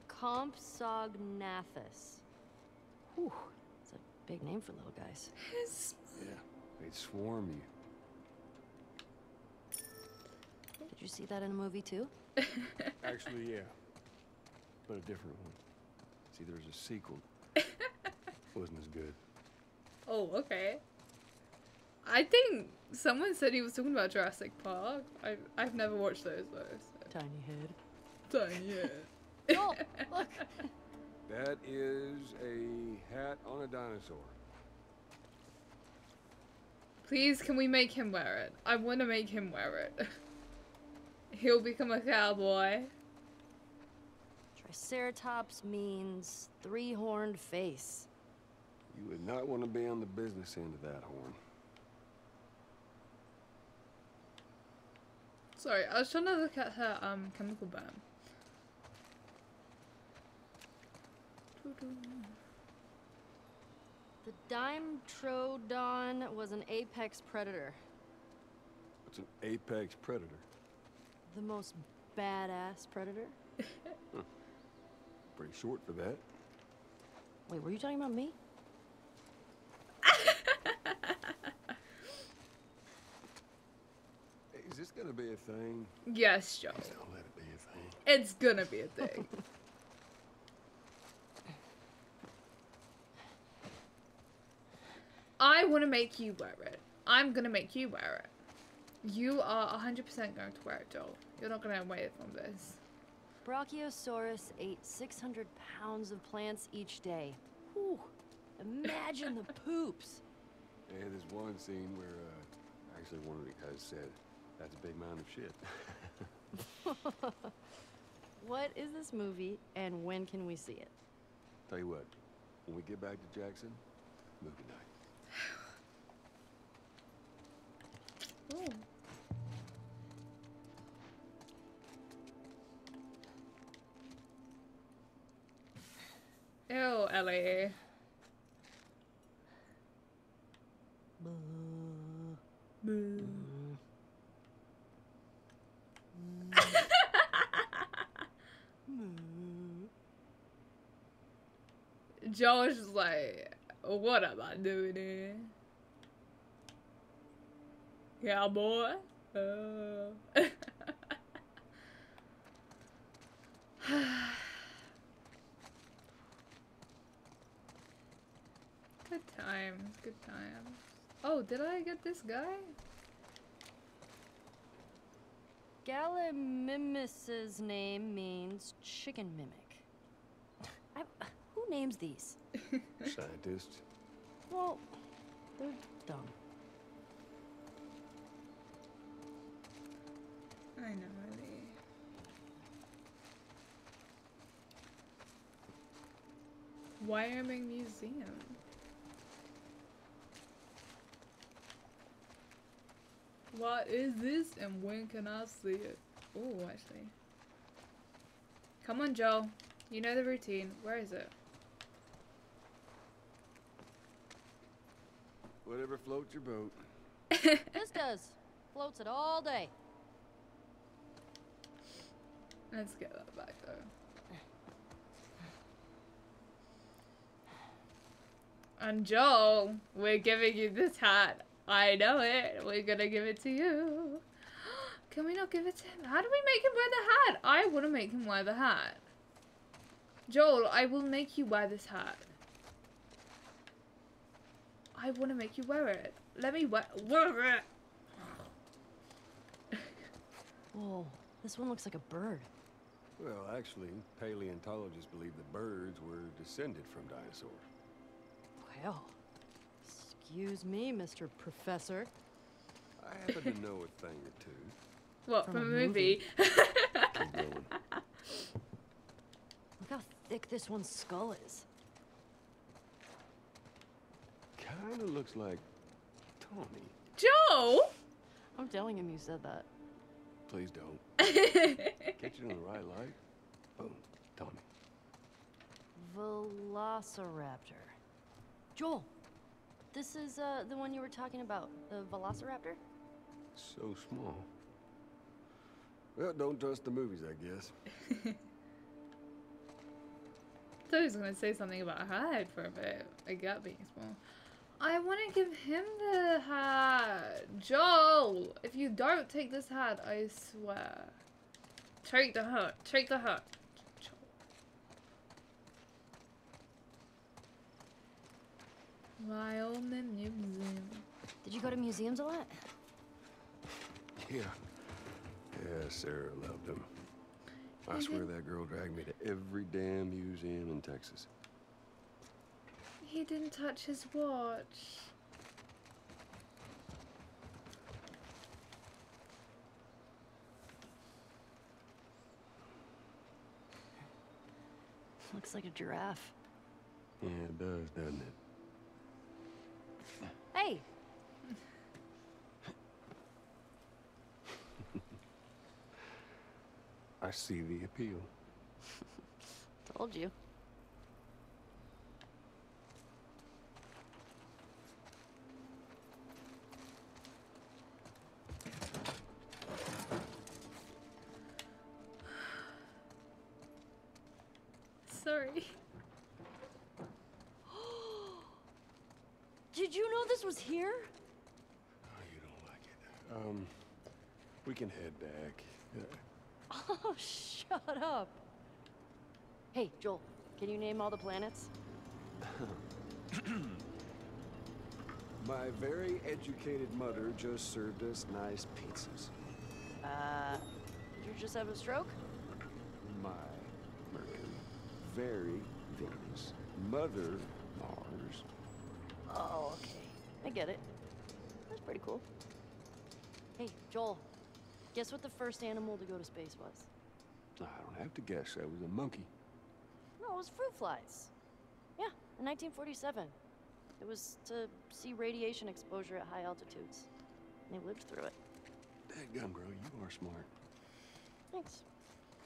Compsognathus. Whew. That's a big name for little guys. Yeah. They'd swarm you. Did you see that in a movie, too? Actually, yeah. But a different one. See, there's a sequel. Wasn't as good. Oh, okay. I think someone said he was talking about Jurassic Park. I've never watched those, though. So. Tiny head. Tiny head. Oh, look! That is a hat on a dinosaur. Please, can we make him wear it? I want to make him wear it. He'll become a cowboy. Triceratops means three-horned face. You would not want to be on the business end of that horn. Sorry, I was trying to look at her chemical burn. The Dimetrodon was an apex predator. What's an apex predator? The most badass predator. Huh. Pretty short for that. Wait, were you talking about me? Is this gonna be a thing? Yes, Joel. Don't let it be a thing. It's gonna be a thing. I want to make you wear it. I'm going to make you wear it. You are 100% going to wear it, Joel. You're not going to wait on this. Brachiosaurus ate 600 pounds of plants each day. Whew. Imagine the poops. Yeah, there's one scene where actually one of the guys said, that's a big mound of shit. What is this movie and when can we see it? Tell you what, when we get back to Jackson, movie night. Ooh. Ew, Ellie. Boo. Boo. Josh is like, what am I doing here? Yeah, boy. Good times, good times. Oh, did I get this guy? Gallimimus's name means chicken mimic. Who names these? Scientists. Well, they're dumb. I know, really. Wyoming Museum. What is this and when can I see it? Oh, actually. Come on, Joel. You know the routine. Where is it? Whatever floats your boat. This does. Floats it all day. Let's get that back, though. And Joel, we're giving you this hat. I know it. We're gonna give it to you. Can we not give it to him? How do we make him wear the hat? I want to make him wear the hat. Joel, I will make you wear this hat. I want to make you wear it. Let me wear it. Whoa, this one looks like a bird. Well, actually, paleontologists believe that birds were descended from dinosaurs. Well, excuse me, Mr. Professor. I happen to know a thing or two. What, from a movie? Keep going. Look how thick this one's skull is. Kind of looks like Tommy. Joe! I'm telling him you said that. Please don't. Catch it on the right light. Boom. Tommy. Velociraptor. Joel, this is the one you were talking about, the Velociraptor? So small. Well, don't trust the movies, I guess. I thought he was going to say something about a hide for a bit. I got being small. I want to give him the hat. Joel, if you don't take this hat, I swear. Take the hat. Take the hat. Joel. My old museum. Did you go to museums a lot? Yeah. Yeah, Sarah loved them. I swear that girl dragged me to every damn museum in Texas. He didn't touch his watch. Looks like a giraffe. Yeah, it does, doesn't it? Hey! I see the appeal. Told you. Sorry. Did you know this was here? Oh, you don't like it. We can head back. Yeah. Oh, shut up. Hey, Joel, can you name all the planets? My very educated mother just served us nice pizzas. You just have a stroke? My very Venus. Mother Mars. Oh, okay. I get it. That's pretty cool. Hey, Joel. Guess what the first animal to go to space was? I don't have to guess. That was a monkey. No, it was fruit flies. Yeah, in 1947. It was to see radiation exposure at high altitudes. And they lived through it. Dadgum, girl, you are smart. Thanks.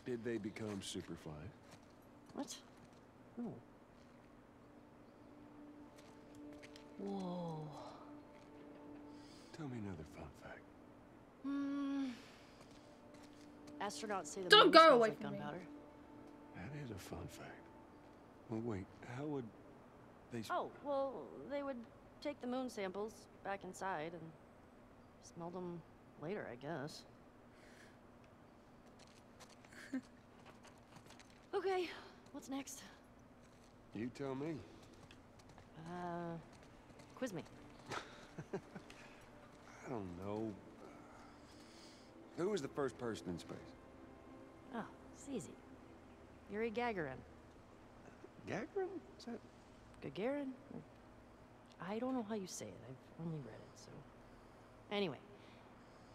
Did they become super flies? What? No. Whoa. Tell me another fun fact. Astronauts say the moon smells like gunpowder. That is a fun fact. Well, wait, how would they... Oh, well, they would take the moon samples back inside and smell them later, I guess. Okay, what's next? You tell me. Quiz me. I don't know. Who was the first person in space? Oh, it's easy. Yuri Gagarin. Gagarin? Is that... Gagarin? I don't know how you say it. I've only read it, so... Anyway.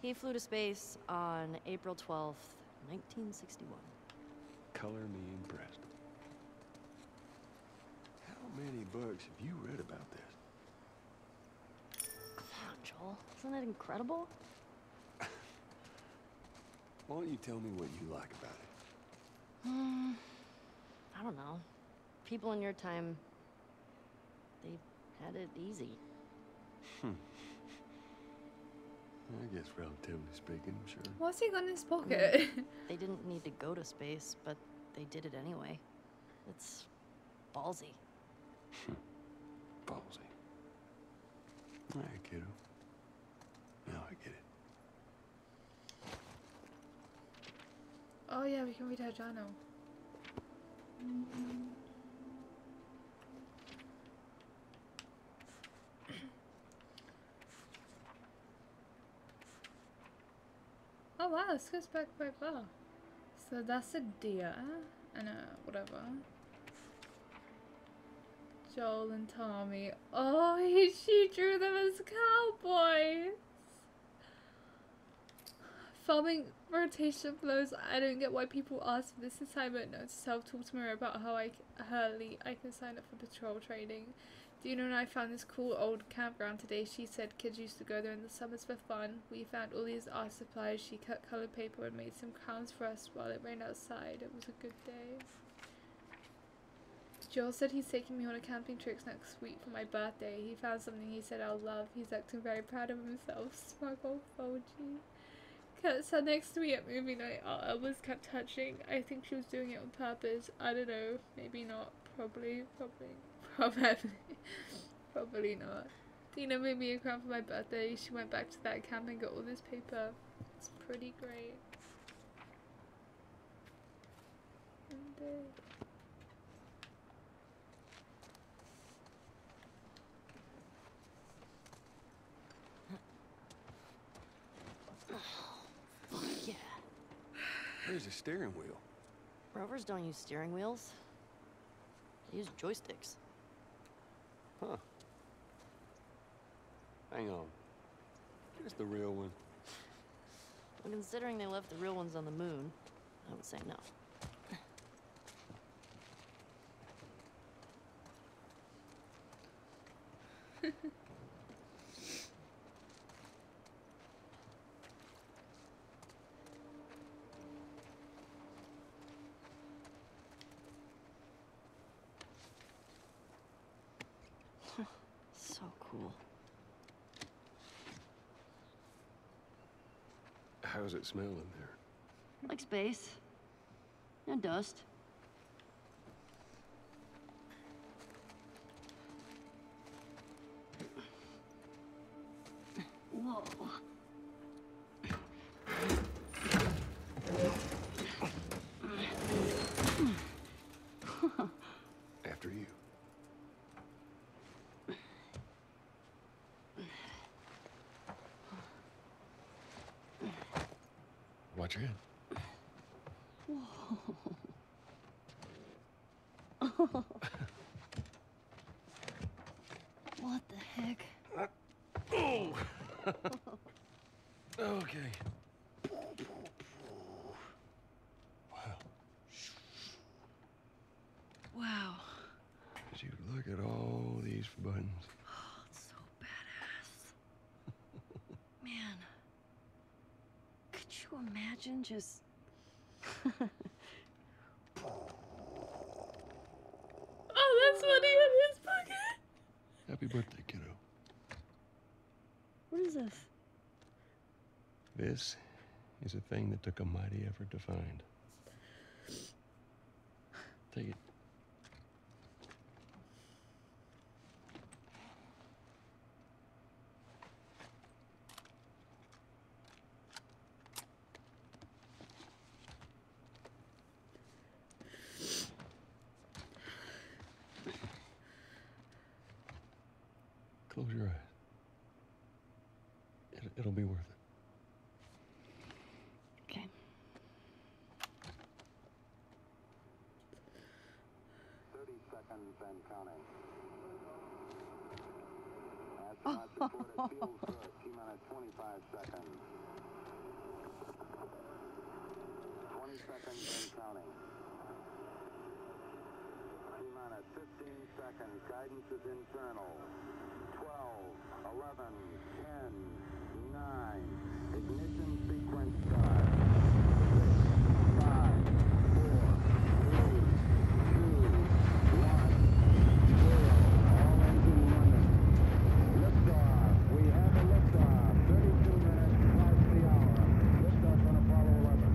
He flew to space on April 12th, 1961. Color me impressed. How many books have you read about this? Come on, Joel. Isn't that incredible? Why don't you tell me what you like about it? I don't know. People in your time, they had it easy. I guess relatively speaking, I'm sure. What's he got in his pocket? They didn't need to go to space, but they did it anyway. It's ballsy. Ballsy. All right, kiddo. Now I get it. Oh yeah, we can read her journal. Oh wow, this goes back quite far. So that's a deer and a whatever. Joel and Tommy. Oh, she drew them as cowboys. Filming rotation blows. I don't get why people ask for this assignment. No, to help talk to Maria about how I can sign up for patrol training. Dina and I found this cool old campground today. She said kids used to go there in the summers for fun. We found all these art supplies. She cut colored paper and made some crowns for us while it rained outside. It was a good day. Joel said he's taking me on a camping trip next week for my birthday. He found something he said I'll love. He's acting very proud of himself. Smuggle Folgy. Kat sat next to me at movie night. Our elbows kept touching. I think she was doing it on purpose. I don't know. Maybe not. Probably. Probably not. Dina made me a crown for my birthday. She went back to that camp and got all this paper. It's pretty great. And, there's a steering wheel. Rovers don't use steering wheels. They use joysticks. Huh. Hang on. Here's the real one. Well, considering they left the real ones on the moon, I would say no. How's it smell in there? Like space. No dust. Whoa. After you. Watch your hand. Whoa. What the heck? Oh. Okay. Wow. Wow. Did you look at all these buttons? Imagine just oh, that's funny in his pocket. Happy birthday, kiddo. What is this? This is a thing that took a mighty effort to find. Take it. Close your eyes. It'll be worth it. Okay. Oh. T-minus 15 seconds. Guidance is internal. 11, 10, 9, ignition sequence start. 5, 4, 3, 2, 1, 0. All engine running. Liftoff. We have a liftoff. 32 minutes past the hour. Liftoff on Apollo 11.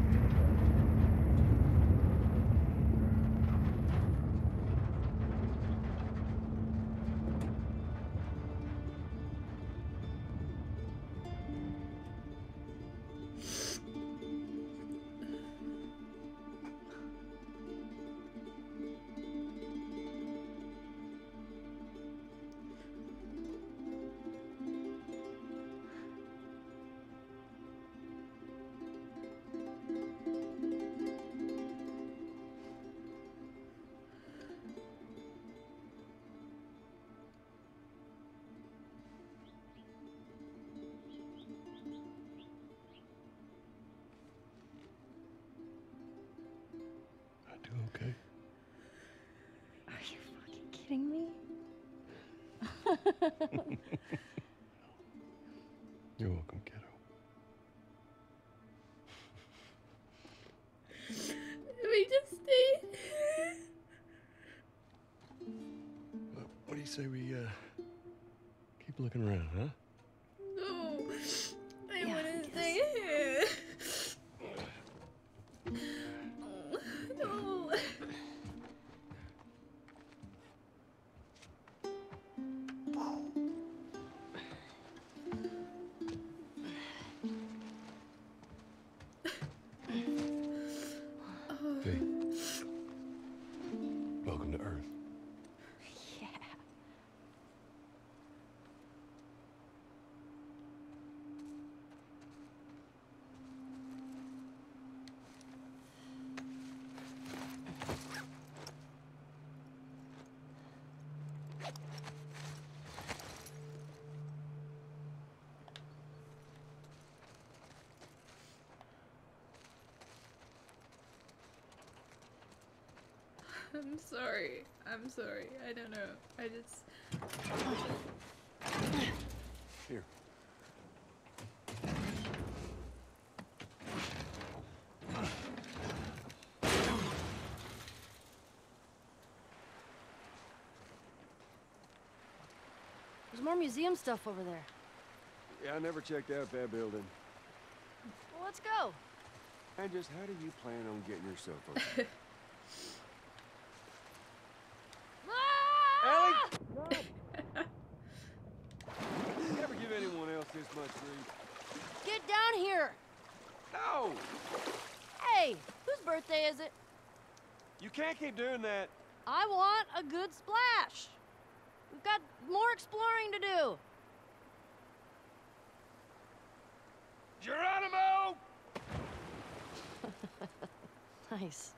okay? Are you fucking kidding me? You're welcome, kiddo. We just stay. What do you say we keep looking around, huh? No, I want to stay here. No. Hey, welcome to Earth. Yeah. I'm sorry. I'm sorry. I don't know. I just... Here. There's more museum stuff over there. Yeah, I never checked out that building. Well, let's go. And just how do you plan on getting yourself over there? Get down here! No! Hey, whose birthday is it? You can't keep doing that. I want a good splash. We've got more exploring to do. Geronimo! Nice.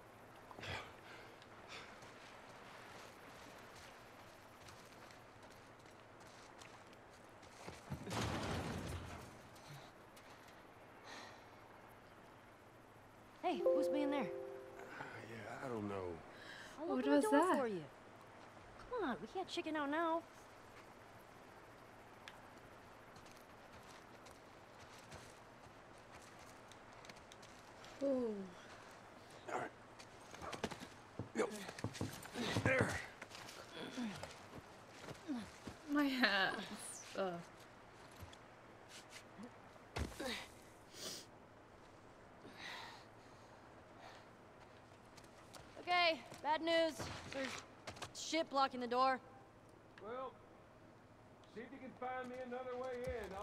Hey, who's being there? Yeah, I don't know. Oh, what was that? For you? Come on, we can't chicken out now. Ooh. All right. Yo. There. My hat. Okay, bad news. There's shit blocking the door. Well, see if you can find me another way in.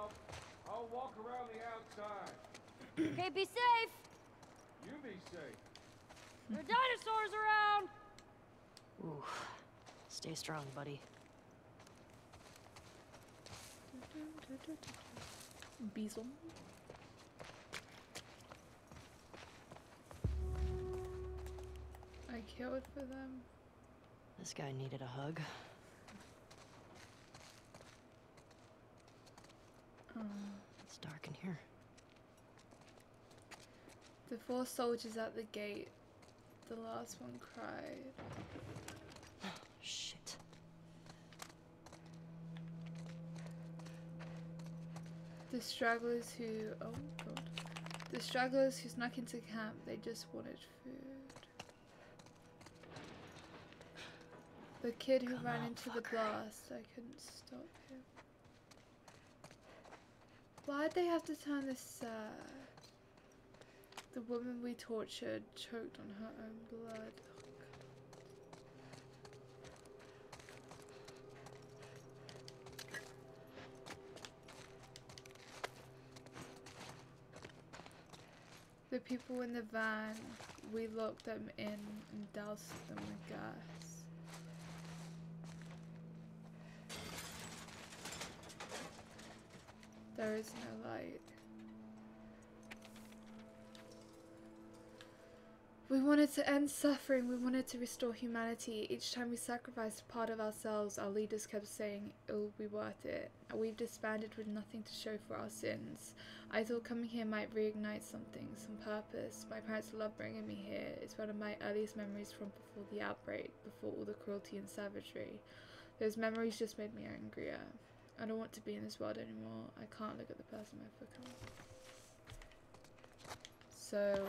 I'll walk around the outside. Okay, be safe. You be safe. There are dinosaurs around. Ooh, stay strong, buddy. Beezle. I killed for them. This guy needed a hug. It's dark in here. The four soldiers at the gate. The last one cried. Oh, shit. The stragglers who... Oh, God. The stragglers who snuck into camp, they just wanted food. The kid who ran into the blast, I couldn't stop him. Why'd they have to turn this sad? The woman we tortured choked on her own blood. Oh, God. The people in the van, we locked them in and doused them with gas. There is no light. We wanted to end suffering, we wanted to restore humanity. Each time we sacrificed part of ourselves, our leaders kept saying it will be worth it. We've disbanded with nothing to show for our sins. I thought coming here might reignite something, some purpose. My parents loved bringing me here. It's one of my earliest memories from before the outbreak, before all the cruelty and savagery. Those memories just made me angrier. I don't want to be in this world anymore. I can't look at the person I've become. So...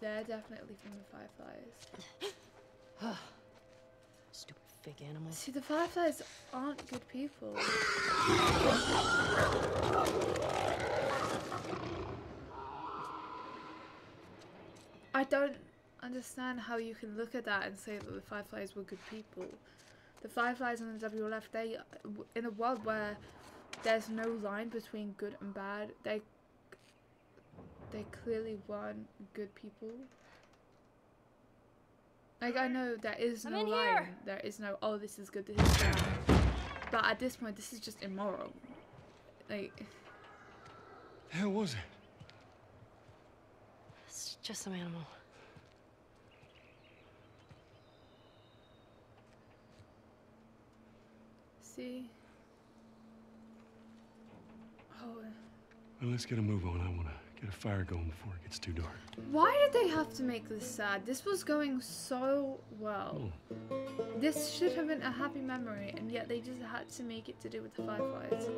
they're definitely from the Fireflies. Stupid fig animals. See, the Fireflies aren't good people. I don't understand how you can look at that and say that the Fireflies were good people. The Fireflies and the WLF, they, in a world where there's no line between good and bad, they clearly weren't good people. Like, I know there is no line. There is no, oh, this is good, this is bad. But at this point, this is just immoral. Like... the hell was it? It's just some animal. See? Oh. Well, let's get a move on. I want to... get a fire going before it gets too dark. Why did they have to make this sad? This was going so well. Oh. This should have been a happy memory, and yet they just had to make it to do with the Fireflies.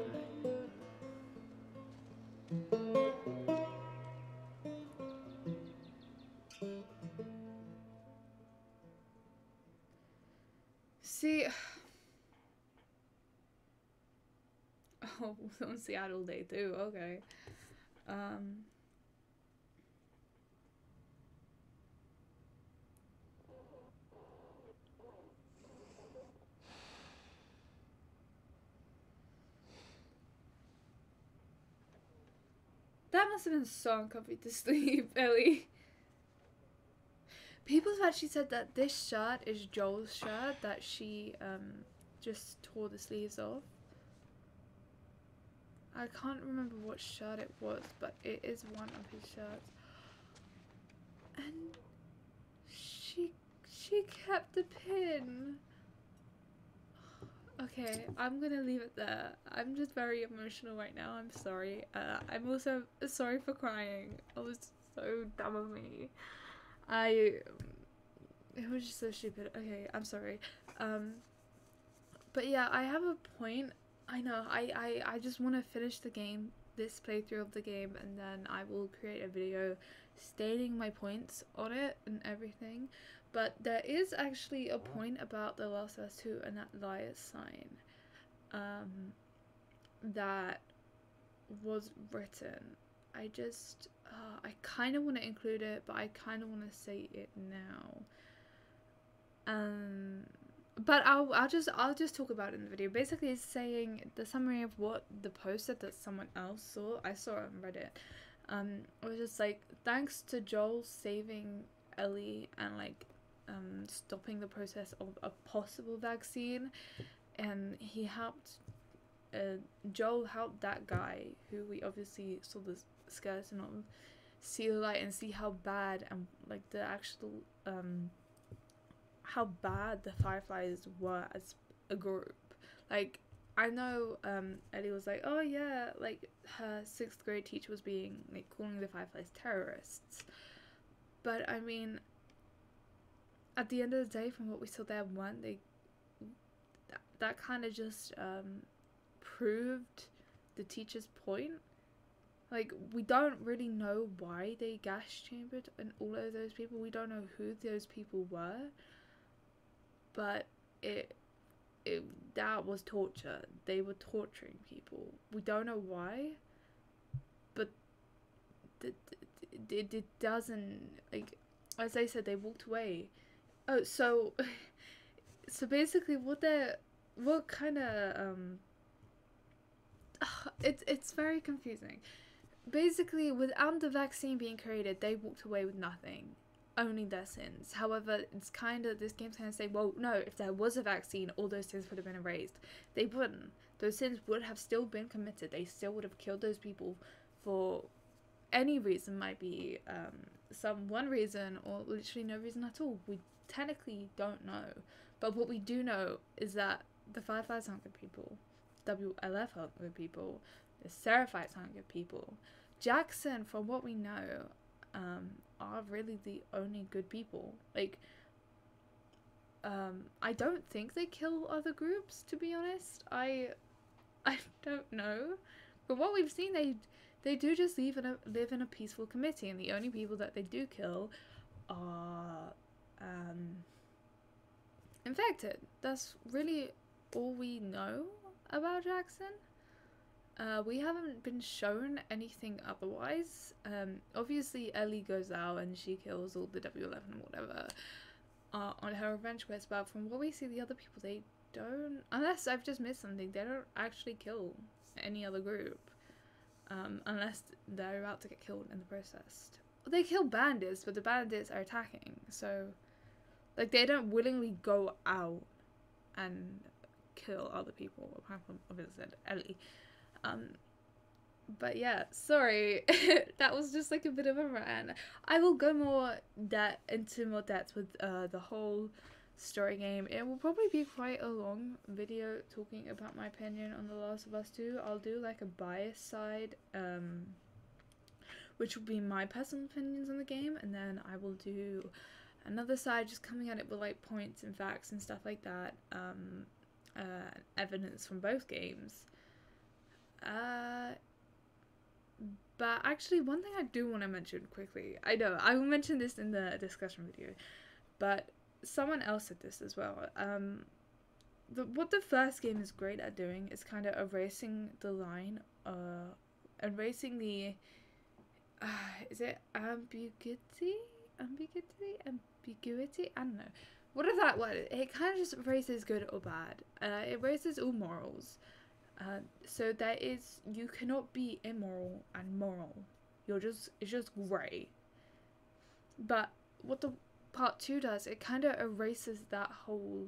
See... oh, on Seattle Day too, okay. That must have been so uncomfy to sleep, Ellie. People have actually said that this shirt is Joel's shirt that she just tore the sleeves off. I can't remember what shirt it was, but it is one of his shirts. And she kept the pin. Okay, I'm gonna leave it there. I'm just very emotional right now, I'm sorry. I'm also sorry for crying. I was so dumb of me. It was just so stupid. Okay, I'm sorry. But yeah, I have a point. I know, I just want to finish the game, this playthrough of the game, and then I will create a video stating my points on it and everything. But there is actually a point about The Last of Us 2 and that liar sign that was written. I just, I kind of want to include it, but I kind of want to say it now. But I'll just talk about it in the video. Basically, it's saying the summary of what the post said that someone else saw. I saw it on Reddit. It was just like, thanks to Joel saving Ellie and like stopping the process of a possible vaccine, and he helped. Joel helped that guy who we obviously saw the skeleton of see the light and see how bad and like the actual how bad the Fireflies were as a group. Like, I know Ellie was like, oh yeah, like her 6th grade teacher was being like calling the Fireflies terrorists, but I mean at the end of the day from what we saw there, that kind of just proved the teacher's point. Like, we don't really know why they gas chambered and all of those people. We don't know who those people were. But that was torture. They were torturing people. We don't know why, but it doesn't, like, as I said, they walked away. Oh, so basically what kind of it's very confusing. Basically, without the vaccine being created, they walked away with nothing. Only their sins. However, it's kind of, this game's kind of saying, well, no, if there was a vaccine, all those sins would have been erased. They wouldn't. Those sins would have still been committed. They still would have killed those people for any reason might be one reason or literally no reason at all. We technically don't know. But what we do know is that the Fireflies aren't good people. WLF aren't good people. The Seraphites aren't good people. Jackson, from what we know, are really the only good people. Like, I don't think they kill other groups, to be honest. I don't know. But what we've seen, they do just live in a peaceful community, and the only people that they do kill are infected. That's really all we know about Jackson. We haven't been shown anything otherwise. Obviously, Ellie goes out and she kills all the W11 and whatever on her revenge quest, but from what we see, the other people, they don't, unless I've just missed something, they don't actually kill any other group. Unless they're about to get killed in the process. They kill bandits, but the bandits are attacking, so like they don't willingly go out and kill other people, apart from obviously Ellie. But yeah, sorry, that was just like a bit of a rant. I will go more into more depth with the whole story game. It will probably be quite a long video talking about my opinion on The Last of Us 2. I'll do like a bias side, which will be my personal opinions on the game, and then I will do another side just coming at it with like points and facts and stuff like that, evidence from both games. But actually, one thing I do want to mention quickly, I know I will mention this in the discussion video, but someone else said this as well. What the first game is great at doing is kind of erasing the line, erasing the, is it ambiguity? Ambiguity? Ambiguity? I don't know. What is that word? It kind of just erases good or bad. It erases all morals. So there is, you cannot be immoral and moral. You're just, it's just grey. But what the Part 2 does, it kind of erases that whole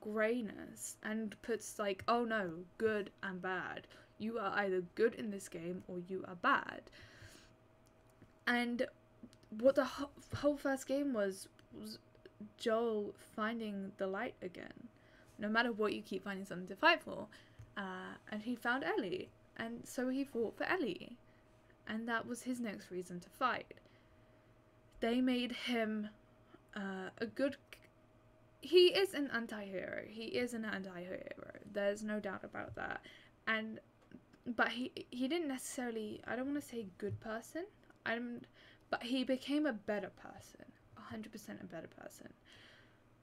greyness and puts like, oh no, good and bad. You are either good in this game or you are bad. And what the whole first game was Joel finding the light again. No matter what, you keep finding something to fight for. And he found Ellie. And so he fought for Ellie. And that was his next reason to fight. They made him a good... He is an anti-hero. He is an anti-hero. There's no doubt about that. And... But he didn't necessarily... I don't want to say good person. But he became a better person. 100% a better person.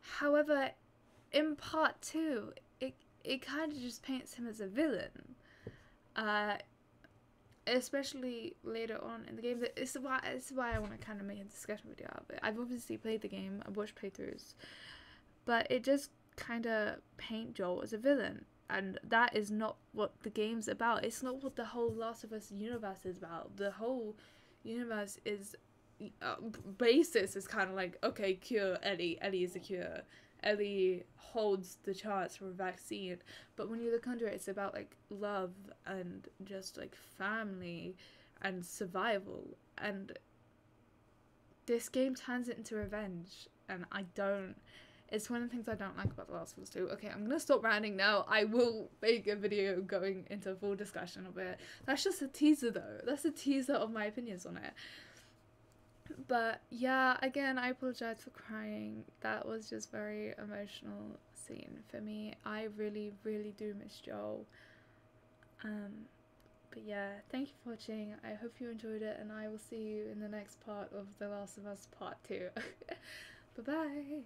However... In Part 2, it kind of just paints him as a villain, especially later on in the game. It's why I want to kind of make a discussion video out of it. I've obviously played the game, I've watched playthroughs, but it just kind of paints Joel as a villain, and that is not what the game's about. It's not what the whole Last of Us universe is about. The whole universe is, basis is kind of like, okay, cure Ellie, Ellie is a cure. Ellie holds the chance for a vaccine, but when you look under it, it's about like love and just like family and survival, and this game turns it into revenge, and it's one of the things I don't like about The Last of Us 2. Okay, I'm gonna stop ranting now. I will make a video going into a full discussion of it. That's just a teaser though. That's a teaser of my opinions on it. But yeah, again, I apologize for crying. That was just very emotional scene for me. I really, really do miss Joel. But yeah, thank you for watching. I hope you enjoyed it, and I will see you in the next part of The Last of Us Part 2. Bye-bye.